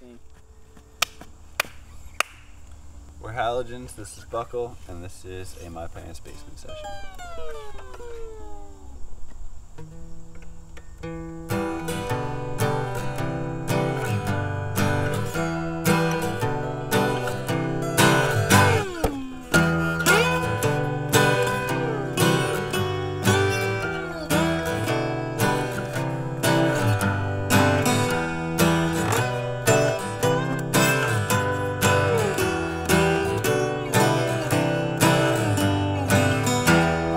thing. We're Halogens, this is Buckle, and this is a My Parents' Basement Session.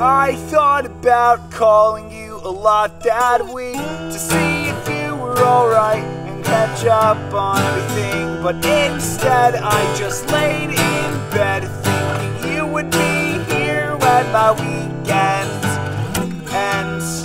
I thought about calling you a lot that week to see if you were alright and catch up on everything, but instead I just laid in bed thinking you would be here when my weekend ends.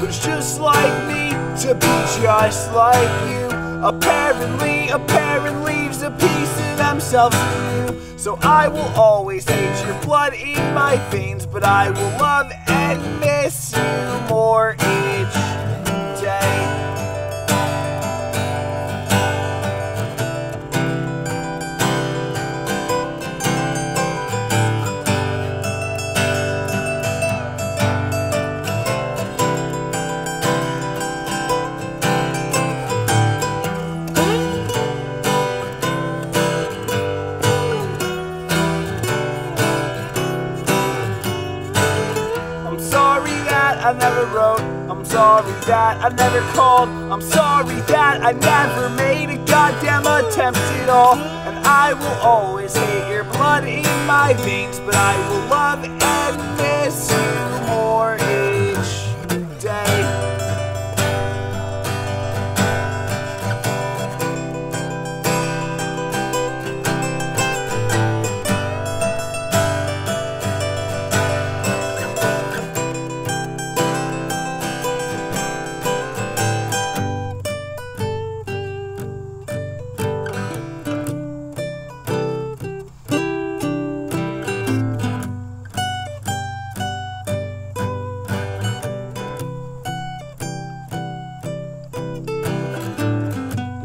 But it's just like me to be just like you. Apparently, a parent leaves a piece of themselves to you. So I will always hate your blood in my veins, but I will love and miss you more each I never wrote, I'm sorry that I never called, I'm sorry that I never made a goddamn attempt at all. And I will always hate your blood in my veins, but I will love and miss you more each day.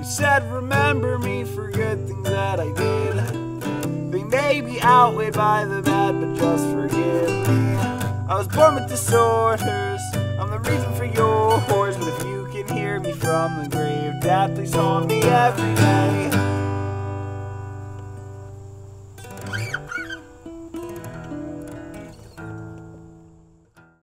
Said remember me for good things that I did. They may be outweighed by the bad, but just forgive me. I was born with disorders, I'm the reason for yours. But if you can hear me from the grave, Dad, please haunt me every day.